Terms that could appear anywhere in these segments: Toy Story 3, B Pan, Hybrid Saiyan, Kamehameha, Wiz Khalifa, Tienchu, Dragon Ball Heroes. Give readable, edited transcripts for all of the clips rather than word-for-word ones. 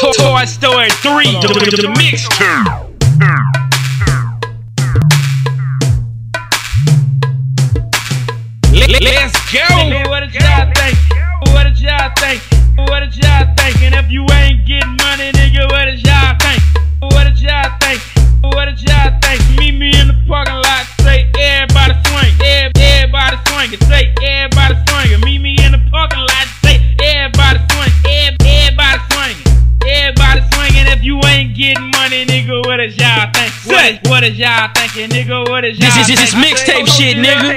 Toy Story 3, the mixtape. Let's go! What did y'all think? And if you ain't getting money, nigga, what did y'all think? What did y'all think? Meet me in the parking lot, say everybody swing, everybody swing, say everybody swing. Meet me in the parking lot, say everybody swing, everybody swing, everybody swing. And if you ain't getting money, nigga, what did y'all think? Say what did y'all thinking, nigga? What did y'all think? This is mixtape shit, nigga.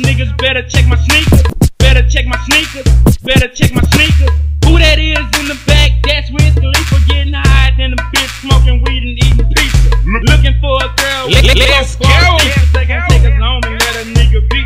Niggas better check my sneakers, better check my sneakers. Who that is in the back? That's Wiz Khalifa getting high than the bitch, smoking weed and eating pizza. Looking for a girl with let's go. They can take us home and let a nigga beat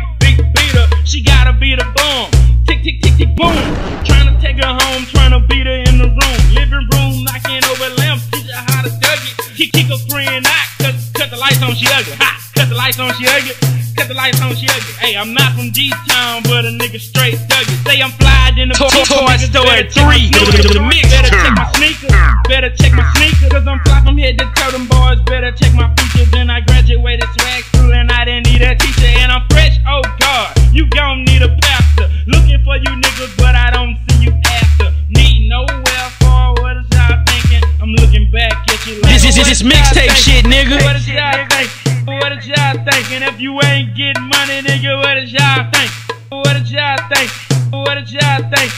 her. She gotta be the bomb. Tick tick tick tick boom. Trying to take her home, trying to beat her in the room. Living room knocking over lamps, teach her how to dug it. Kick her friend out, cut the lights on, she ugly. Ha! Cut the lights on, she ugly. Cut the lights on, she ugly. Hey, I'm not from G-Town, but a nigga straight thug it. Say I'm flyed in the Toy Story 3. Better check my sneakers. Cause I'm fly from head to toe, them boys better check my features. And I graduated swag school and I didn't need a teacher. And I'm fresh, oh God, you gon' need a pastor. Looking for you niggas, but I don't see you after. Need nowhere for what is y'all thinking? I'm looking back at you like this is mixtape shit, nigga. What is y'all thinking? What did y'all think? And if you ain't getting money, nigga, what did y'all think? What did y'all think?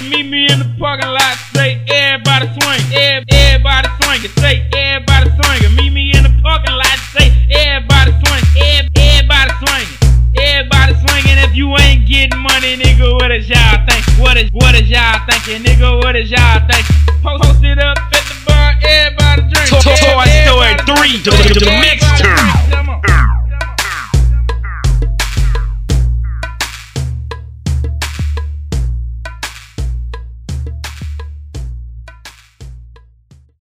Meet me in the parking lot, say everybody swing, everybody swing, say everybody swing. Meet me in the parking lot, say everybody swing, everybody swing, everybody swing. And if you ain't getting money, nigga, what did y'all think? What did y'all thinking, nigga? What did y'all think? Post it up at the bar, everybody drink. Toy Story 3, the mix.